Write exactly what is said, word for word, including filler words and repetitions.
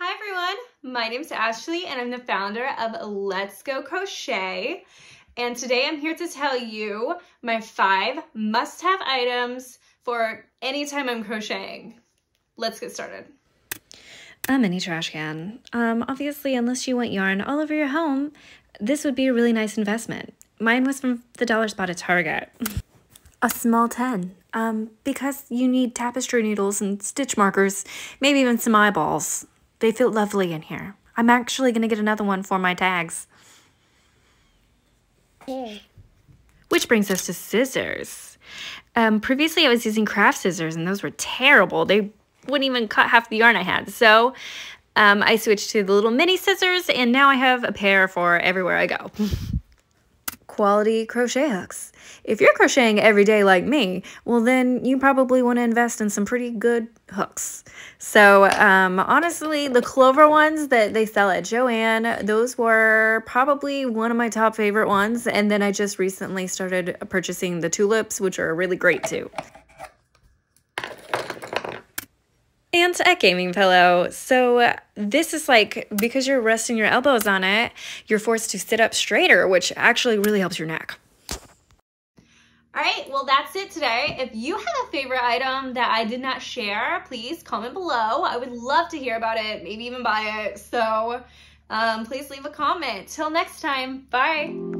Hi everyone, my name is Ashley and I'm the founder of Let's Go Crochet, and today I'm here to tell you my five must-have items for any time I'm crocheting. Let's get started. A mini trash can. Um, obviously, unless you want yarn all over your home, this would be a really nice investment. Mine was from the dollar spot at Target. A small ten, um, because you need tapestry needles and stitch markers, maybe even some eyeballs. They feel lovely in here. I'm actually gonna get another one for my tags. Yeah. Which brings us to scissors. Um, previously I was using craft scissors and those were terrible. They wouldn't even cut half the yarn I had. So um, I switched to the little mini scissors and now I have a pair for everywhere I go. Quality crochet hooks. If you're crocheting every day like me, well then you probably want to invest in some pretty good hooks. So um, honestly, the Clover ones that they sell at Joanne, those were probably one of my top favorite ones, and then I just recently started purchasing the Tulips, which are really great too. And a gaming pillow. So this is like, because you're resting your elbows on it, you're forced to sit up straighter, which actually really helps your neck. All right, well that's it today. If you have a favorite item that I did not share, please comment below. I would love to hear about it, maybe even buy it. So um, please leave a comment. Till next time, bye.